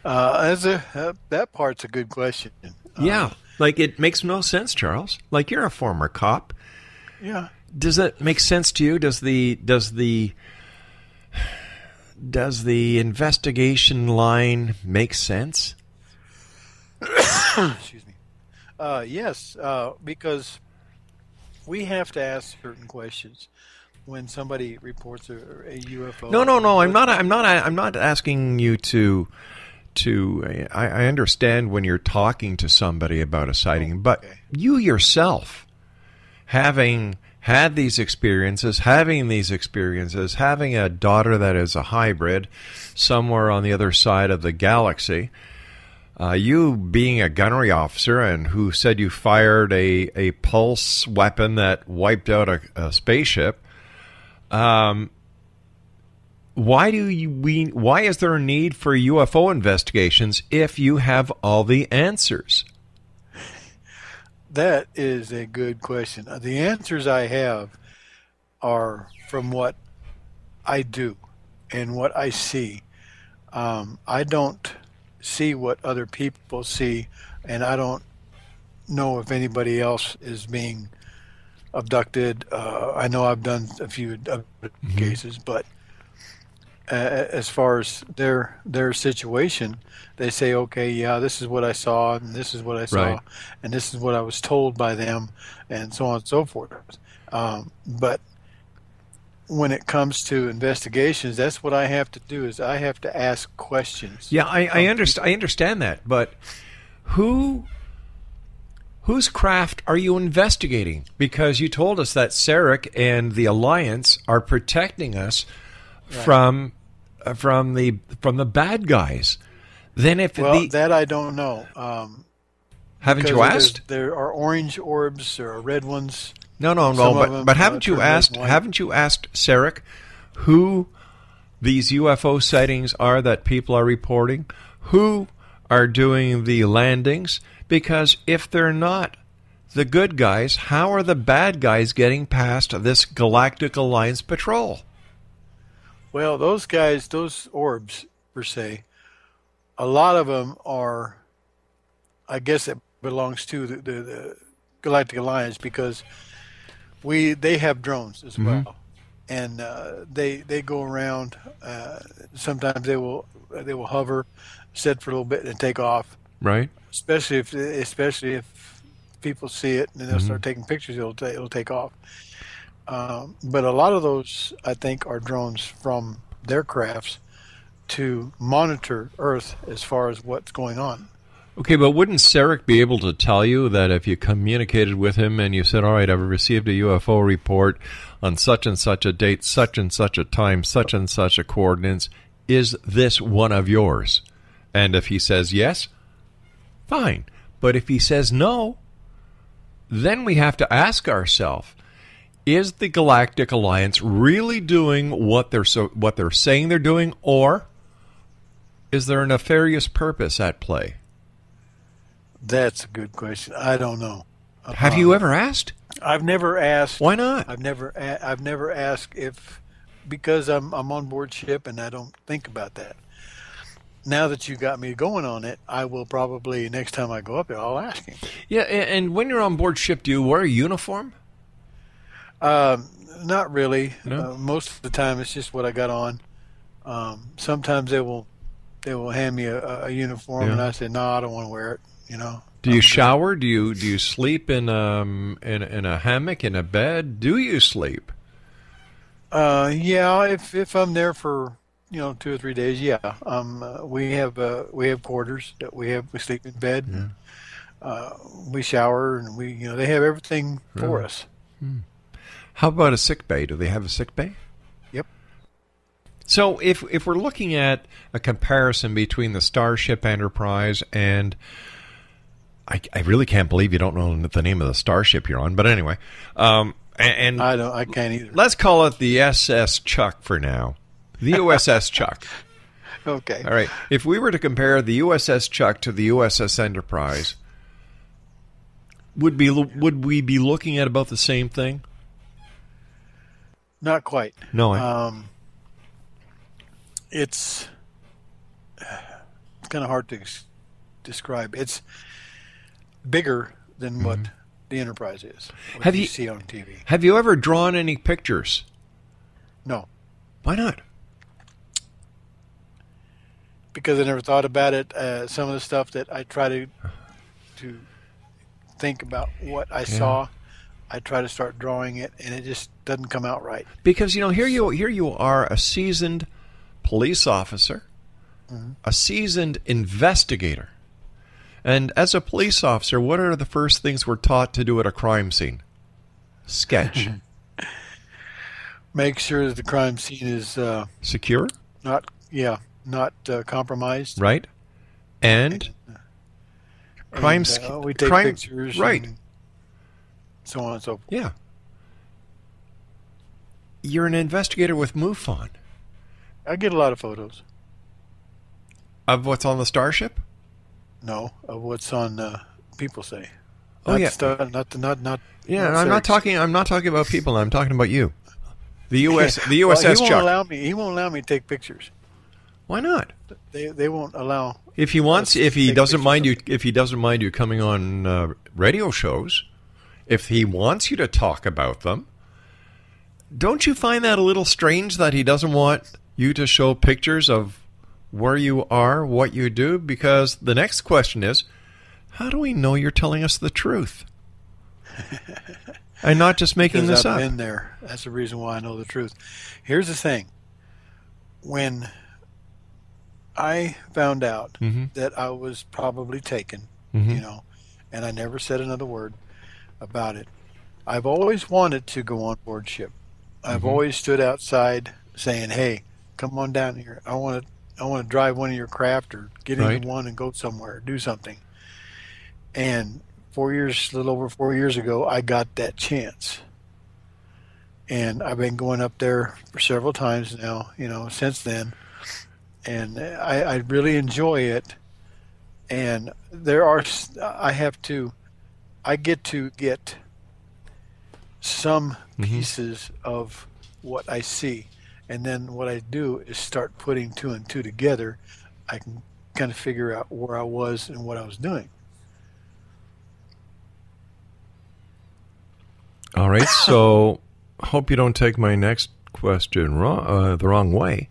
as a, uh, that part's a good question. Yeah, uh, like it makes no sense, Charles. Like you're a former cop. Yeah. Does that make sense to you? Does the does the does the investigation line make sense? Excuse me. Uh, yes, uh, because we have to ask certain questions when somebody reports a, a U F O. No, no, no. I'm not. I'm not. I'm not asking you to. To I, I understand when you're talking to somebody about a sighting, oh, okay. But you yourself, having had these experiences, having these experiences, having a daughter that is a hybrid, somewhere on the other side of the galaxy. Uh, you being a gunnery officer and who said you fired a, a pulse weapon that wiped out a, a spaceship, um, why do you we why is there a need for U F O investigations if you have all the answers? That is a good question. The answers I have are from what I do and what I see. Um, I don't see what other people see, and I don't know if anybody else is being abducted. Uh, I know I've done a few mm-hmm. cases, but uh, as far as their their situation, they say, okay, yeah, this is what I saw, and this is what I saw, right. and this is what I was told by them, and so on and so forth. Um, but when it comes to investigations, that's what I have to do, is I have to ask questions. Yeah, I, I understand. I understand that, but who, whose craft are you investigating? Because you told us that Sarek and the Alliance are protecting us right. from uh, from the from the bad guys. Then, if well, the, that I don't know. Um, haven't you asked? There are orange orbs, there are red ones. No, no, no. Some but but haven't you asked? Haven't you asked Sarek who these U F O sightings are that people are reporting? Who are doing the landings? Because if they're not, the good guys, how are the bad guys getting past this Galactic Alliance patrol? Well, those guys, those orbs, per se, a lot of them are, I guess it belongs to the, the, the Galactic Alliance, because we they have drones as mm-hmm. well. And uh, they they go around. Uh, sometimes they will they will hover, sit for a little bit, and take off. Right. Especially if especially if people see it and they'll mm-hmm. start taking pictures, it'll ta it'll take off. Um, but a lot of those, I think, are drones from their crafts to monitor Earth as far as what's going on. Okay, but wouldn't Sarek be able to tell you that if you communicated with him and you said, all right, I've received a U F O report on such and such a date, such and such a time, such and such a coordinates, is this one of yours? And if he says yes, fine. But if he says no, then we have to ask ourselves, is the Galactic Alliance really doing what they're, so, what they're saying they're doing, or is there a nefarious purpose at play? That's a good question. I don't know. Have um, you ever asked? I've never asked. Why not? I've never. A I've never asked if, because I'm I'm on board ship and I don't think about that. Now that you got me going on it, I will probably next time I go up there, I'll ask him. Yeah, and, and when you're on board ship, do you wear a uniform? Um, not really. No? Uh, most of the time, it's just what I got on. Um, sometimes they will they will hand me a, a uniform, yeah. and I say, no, I don't want to wear it. You know, do you shower? Do you do you sleep in um in in a hammock, in a bed? Do you sleep? Uh, yeah. If if I'm there for you know two or three days, yeah. Um, uh, we have uh, we have quarters that we have. We sleep in bed. Yeah. Uh, we shower and we you know they have everything really? for us. Hmm. How about a sick bay? Do they have a sick bay? So if, if we're looking at a comparison between the Starship Enterprise and... I, I really can't believe you don't know the name of the starship you're on, but anyway. Um, and, and I, don't, I can't either. Let's call it the S S Chuck for now. The U S S Chuck. Okay. All right. If we were to compare the U S S Chuck to the U S S Enterprise, would be would we be looking at about the same thing? Not quite. No. I um It's, it's kind of hard to describe. It's bigger than what mm-hmm. the Enterprise is. Have you, you see on T V? Have you ever drawn any pictures? No. Why not? Because I never thought about it. Uh, some of the stuff that I try to to think about what I yeah. saw. I try to start drawing it, and it just doesn't come out right. Because you know, here you here you are, a seasoned police officer, mm-hmm. a seasoned investigator. And as a police officer, what are the first things we're taught to do at a crime scene? Sketch. Make sure that the crime scene is... Uh, secure? Not, yeah, not uh, compromised. Right. And... and crime scene... Uh, we take crime, pictures. Right. And so on and so forth. Yeah. You're an investigator with MUFON. I get a lot of photos. Of what's on the starship? No, of what's on uh, people say. Oh not yeah, star, not the not not. Yeah, not I'm not talking. I'm not talking about people. I'm talking about you. The U S the U S S well, he won't Chuck. allow me. He won't allow me to take pictures. Why not? They they won't allow. If he wants, if he doesn't mind you, if he doesn't mind you coming on uh, radio shows, if he wants you to talk about them, don't you find that a little strange that he doesn't want you to show pictures of where you are, what you do? Because the next question is, how do we know you're telling us the truth? And not just making this up. I've been there. That's the reason why I know the truth. Here's the thing. When I found out mm-hmm. that I was probably taken, mm-hmm. you know, and I never said another word about it, I've always wanted to go on board ship. I've mm-hmm. always stood outside saying, hey, come on down here. I want to, I want to drive one of your craft or get right. into one and go somewhere, do something. And four years, a little over four years ago, I got that chance. And I've been going up there for several times now, you know, since then. And I, I really enjoy it. And there are, I have to I get to get some mm-hmm. pieces of what I see. And then what I do is start putting two and two together. I can kind of figure out where I was and what I was doing. All right, so hope you don't take my next question wrong, uh, the wrong way.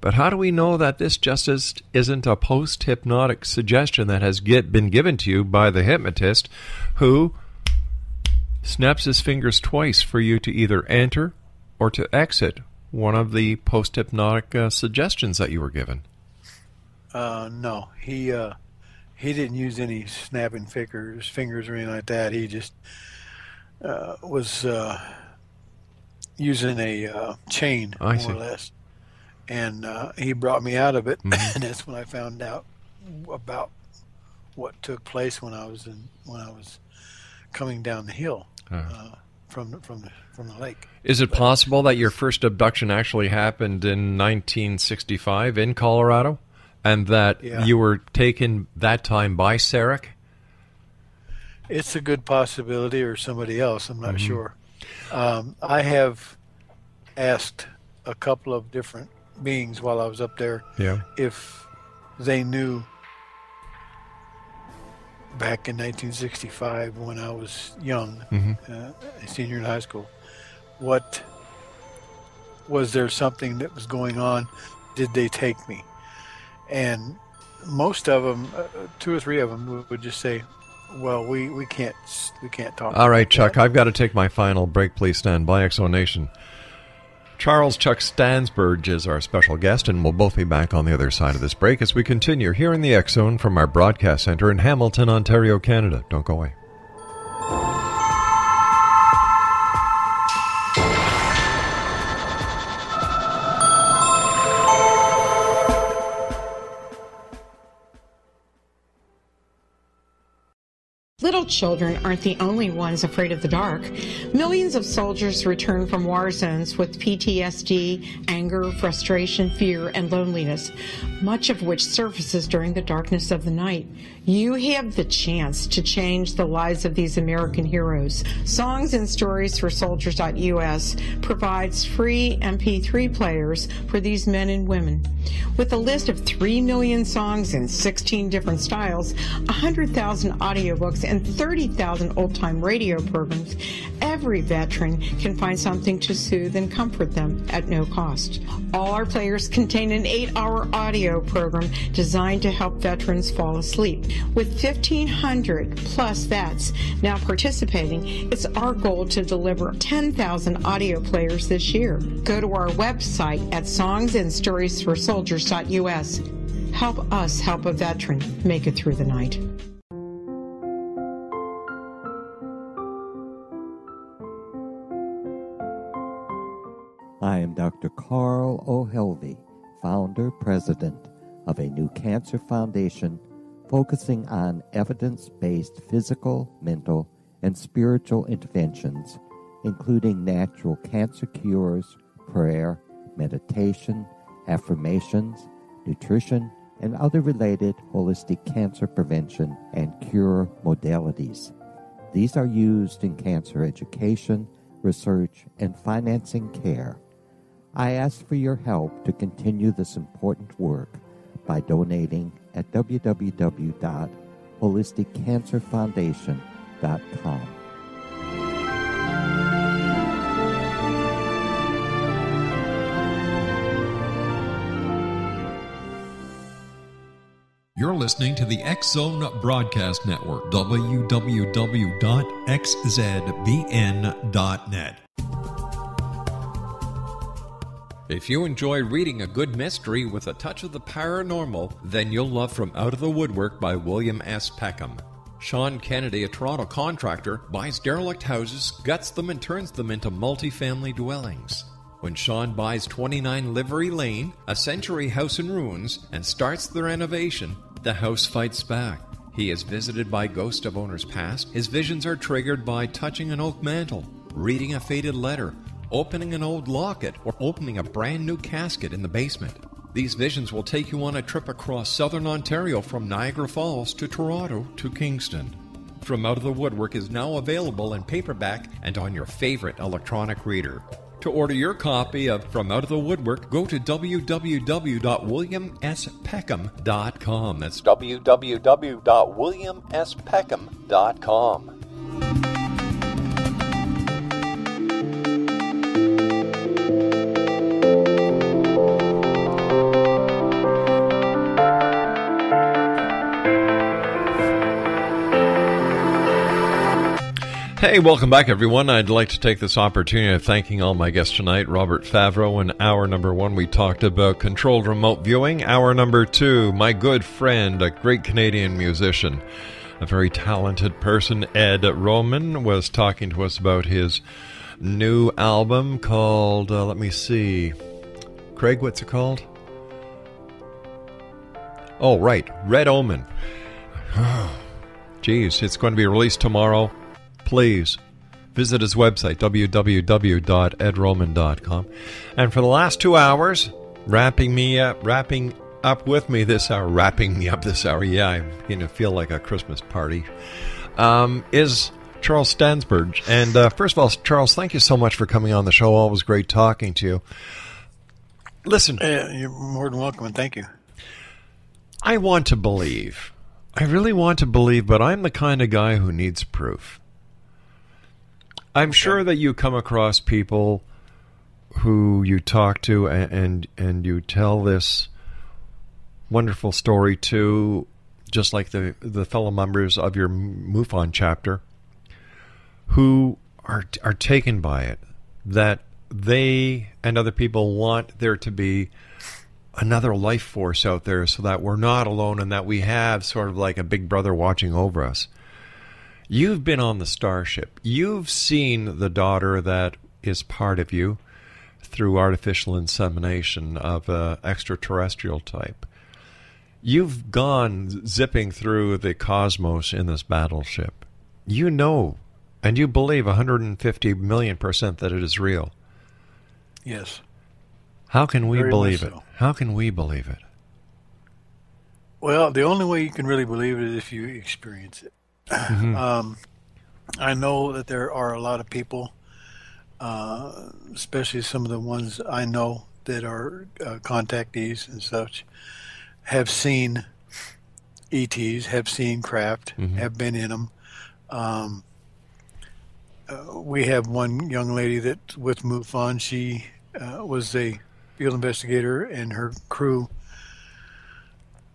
But how do we know that this just isn't a post-hypnotic suggestion that has get, been given to you by the hypnotist who snaps his fingers twice for you to either enter or to exit one of the post-hypnotic uh, suggestions that you were given? Uh, no, he uh, he didn't use any snapping fingers, fingers or anything like that. He just uh, was uh, using a uh, chain, I more see. or less, and uh, he brought me out of it, mm-hmm. and that's when I found out about what took place when I was in when I was coming down the hill. Uh-huh. uh, From, from, from the lake. Is it but, possible that your first abduction actually happened in nineteen sixty-five in Colorado, and that yeah. you were taken that time by Sarek? It's a good possibility, or somebody else. I'm not mm-hmm. sure. Um, I have asked a couple of different beings while I was up there yeah. if they knew back in nineteen sixty-five when I was young, mm-hmm. uh, a senior in high school, what was there something that was going on? Did they take me? And most of them, uh, two or three of them would, would just say, well, we, we can't we can't talk. All right, Chuck, that. I've got to take my final break. Please stand by. X Zone Nation. Charles Chuck Stansburge is our special guest, and we'll both be back on the other side of this break as we continue here in the X Zone from our broadcast center in Hamilton, Ontario, Canada. Don't go away. Little children aren't the only ones afraid of the dark. Millions of soldiers return from war zones with P T S D, anger, frustration, fear, and loneliness, much of which surfaces during the darkness of the night. You have the chance to change the lives of these American heroes. Songs and Stories for Soldiers dot U S provides free M P three players for these men and women. With a list of three million songs in sixteen different styles, one hundred thousand audiobooks, and thirty thousand old-time radio programs, every veteran can find something to soothe and comfort them at no cost. All our players contain an eight-hour audio program designed to help veterans fall asleep. With fifteen hundred plus vets now participating, it's our goal to deliver ten thousand audio players this year. Go to our website at songs and stories for soldiers dot U S. Help us help a veteran make it through the night. I am Doctor Carl O'Helvey, founder, president of a new cancer foundation focusing on evidence-based physical, mental, and spiritual interventions, including natural cancer cures, prayer, meditation, affirmations, nutrition, and other related holistic cancer prevention and cure modalities. These are used in cancer education, research, and financing care. I ask for your help to continue this important work by donating at w w w dot holistic cancer foundation dot com. You're listening to the X Zone Broadcast Network, w w w dot x z b n dot net. If you enjoy reading a good mystery with a touch of the paranormal, then you'll love From Out of the Woodwork by William S. Peckham. Sean Kennedy, a Toronto contractor, buys derelict houses, guts them, and turns them into multifamily dwellings. When Sean buys twenty-nine Livery Lane, a century house in ruins, and starts the renovation, the house fights back. He is visited by ghosts of owners past. His visions are triggered by touching an oak mantle, reading a faded letter, opening an old locket, or opening a brand new casket in the basement. These visions will take you on a trip across southern Ontario from Niagara Falls to Toronto to Kingston. from Out of the Woodwork is now available in paperback and on your favorite electronic reader. To order your copy of From Out of the Woodwork, go to w w w dot william s peckham dot com. That's w w w dot william s peckham dot com. Hey, welcome back, everyone. I'd like to take this opportunity of thanking all my guests tonight. Robert Favreau, in hour number one, we talked about controlled remote viewing. Hour number two, my good friend, a great Canadian musician, a very talented person, Ed Roman, was talking to us about his new album called, uh, let me see, Craig, what's it called? Oh, right, Red Omen. Jeez, it's going to be released tomorrow. Please visit his website, w w w dot ed roman dot com. And for the last two hours, wrapping me up, wrapping up with me this hour, wrapping me up this hour, yeah, I'm going to feel like a Christmas party, um, is Charles Stansburge. And uh, first of all, Charles, thank you so much for coming on the show. Always great talking to you. Listen. Uh, you're more than welcome, and thank you. I want to believe. I really want to believe, but I'm the kind of guy who needs proof. I'm okay. Sure that you come across people who you talk to and, and and you tell this wonderful story to, just like the the fellow members of your MUFON chapter, who are are taken by it, that they and other people want there to be another life force out there so that we're not alone and that we have sort of like a big brother watching over us. You've been on the starship. You've seen the daughter that is part of you through artificial insemination of an extraterrestrial type. You've gone zipping through the cosmos in this battleship. You know, and you believe one hundred fifty million percent that it is real. Yes. How can we believe it? How can we believe it? Well, the only way you can really believe it is if you experience it. Mm-hmm. um, I know that there are a lot of people, uh, especially some of the ones I know that are uh, contactees and such, have seen E Ts, have seen craft, mm-hmm. have been in them. Um, uh, we have one young lady that with MUFON, she uh, was a field investigator, and her crew.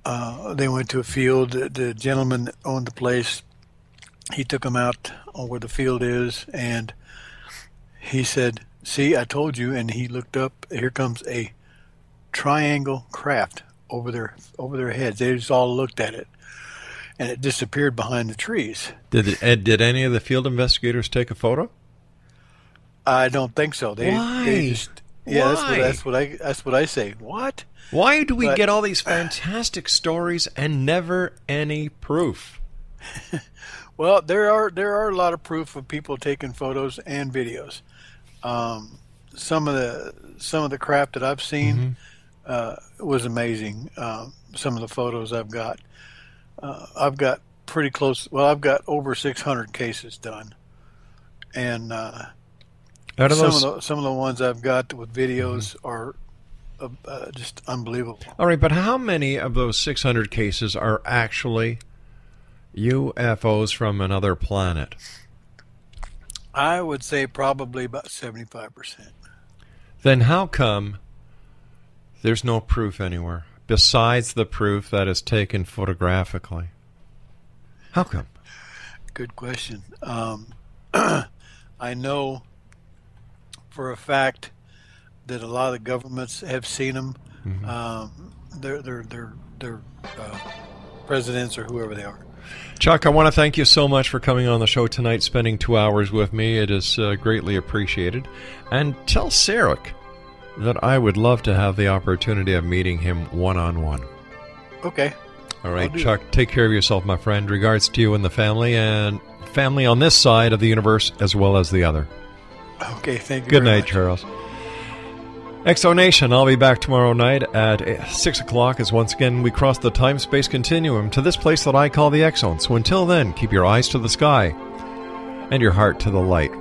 Uh, they went to a field. The, the gentleman that owned the place, he took them out on where the field is, and he said, "See, I told you." And he looked up. Here comes a triangle craft over their over their heads. They just all looked at it, and it disappeared behind the trees. Did it, Ed, did any of the field investigators take a photo? I don't think so. They, Why? They just, yeah, Why? That's what, that's what I that's what I say. What? Why do we but, get all these fantastic stories and never any proof? Well, there are there are a lot of proof of people taking photos and videos. Um, some of the some of the crap that I've seen mm-hmm. uh, was amazing. Um, some of the photos I've got, uh, I've got pretty close. Well, I've got over six hundred cases done, and uh, some those... of the, some of the ones I've got with videos mm-hmm. are. Uh, just unbelievable. All right, but how many of those six hundred cases are actually U F Os from another planet? I would say probably about seventy-five percent. Then how come there's no proof anywhere besides the proof that is taken photographically? How come? Good question. Um, I know for a fact that a lot of governments have seen them. Mm-hmm. um, they're, they're, they're, they're uh, presidents or whoever they are. Chuck, I want to thank you so much for coming on the show tonight, spending two hours with me. It is uh, greatly appreciated. And tell Sarek that I would love to have the opportunity of meeting him one-on-one. -on -one. Okay. All right, Chuck, that. Take care of yourself, my friend. Regards to you and the family, and family on this side of the universe as well as the other. Okay, thank you Good very night, much. Charles. X O Nation, I'll be back tomorrow night at six o'clock as once again we cross the time-space continuum to this place that I call the X Zone. So until then, keep your eyes to the sky and your heart to the light.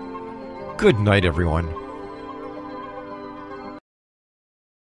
Good night, everyone.